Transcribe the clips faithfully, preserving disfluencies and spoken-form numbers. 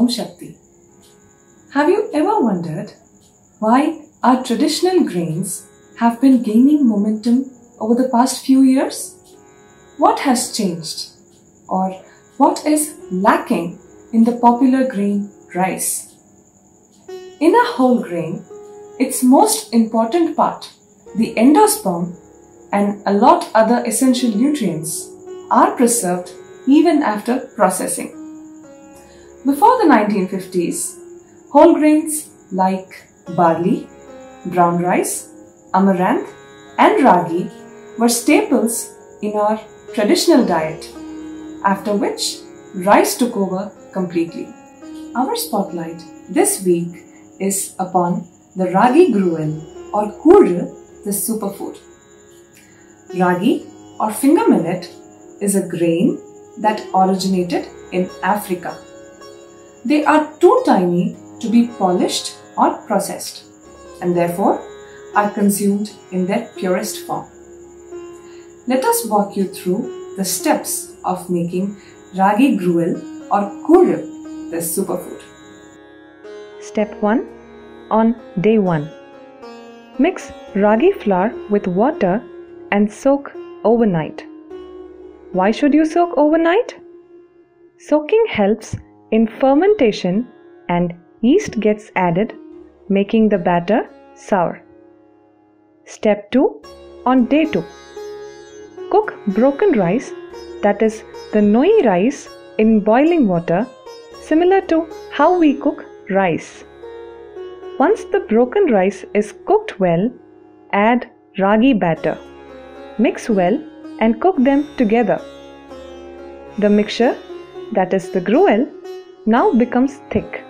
Om Shakti. Have you ever wondered why our traditional grains have been gaining momentum over the past few years? What has changed, or what is lacking in the popular grain rice? In a whole grain, its most important part, the endosperm, and a lot other essential nutrients are preserved even after processing. Before the nineteen fifties, whole grains like barley, brown rice, amaranth and ragi were staples in our traditional diet, after which rice took over completely. Our spotlight this week is upon the ragi gruel or koozhu, the superfood. Ragi or finger millet is a grain that originated in Africa. They are too tiny to be polished or processed, and therefore are consumed in their purest form. Let us walk you through the steps of making ragi gruel or koozhu, the superfood. Step one. On day one, mix ragi flour with water and soak overnight. Why should you soak overnight? Soaking helps in fermentation and yeast gets added, making the batter sour. Step two. On day two, cook broken rice, that is the Noi rice, in boiling water, similar to how we cook rice. Once the broken rice is cooked well, add ragi batter. Mix well and cook them together. The mixture, that is the gruel, now becomes thick.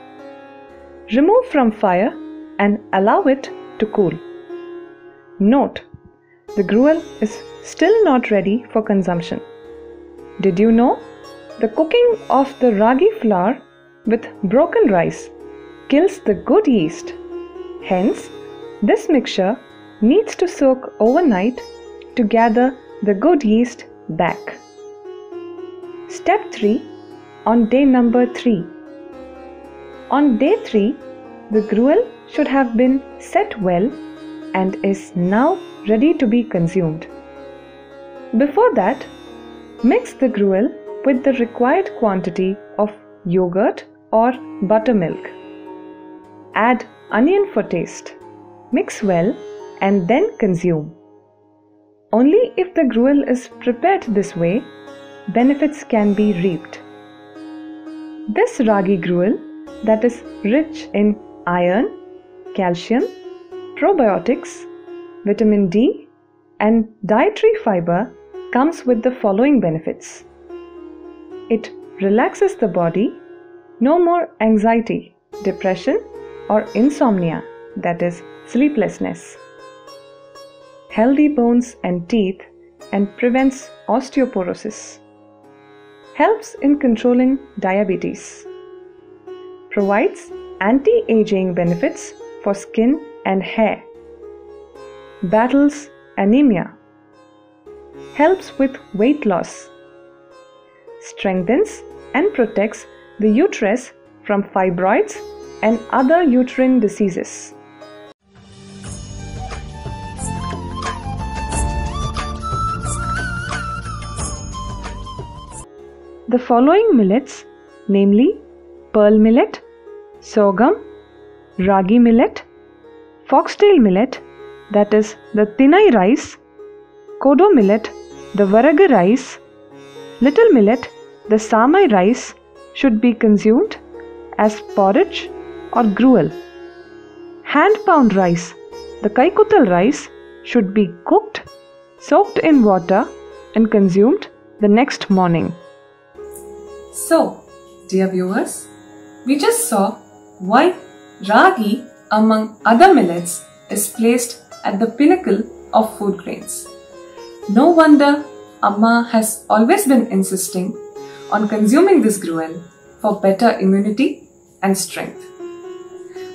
Remove from fire and allow it to cool. Note, the gruel is still not ready for consumption. Did you know? The cooking of the ragi flour with broken rice kills the good yeast. Hence, this mixture needs to soak overnight to gather the good yeast back. Step three. On day number three. On day three, the gruel should have been set well and is now ready to be consumed. Before that, mix the gruel with the required quantity of yogurt or buttermilk. Add onion for taste. Mix well and then consume. Only if the gruel is prepared this way, benefits can be reaped. This ragi gruel, that is rich in iron, calcium, probiotics, vitamin D and dietary fiber, comes with the following benefits. It relaxes the body, no more anxiety, depression or insomnia, that is sleeplessness. Healthy bones and teeth and prevents osteoporosis. Helps in controlling diabetes. Provides anti-aging benefits for skin and hair. Battles anemia. Helps with weight loss. Strengthens and protects the uterus from fibroids and other uterine diseases. The following millets, namely pearl millet, sorghum, ragi millet, foxtail millet, that is the Tinai rice, kodo millet, the Varaga rice, little millet, the Samai rice, should be consumed as porridge or gruel. Hand pound rice, the Kaikutal rice, should be cooked, soaked in water and consumed the next morning. So, dear viewers, we just saw why ragi, among other millets, is placed at the pinnacle of food grains. No wonder Amma has always been insisting on consuming this gruel for better immunity and strength.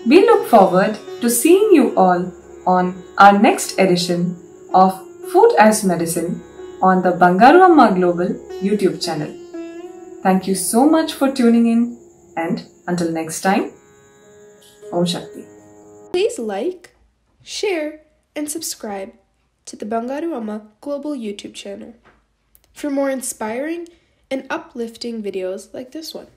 We look forward to seeing you all on our next edition of Food as Medicine on the Bangaru Amma Global YouTube channel. Thank you so much for tuning in. And until next time, Om Shakti. Please like, share, and subscribe to the Bangaru Amma Global YouTube channel for more inspiring and uplifting videos like this one.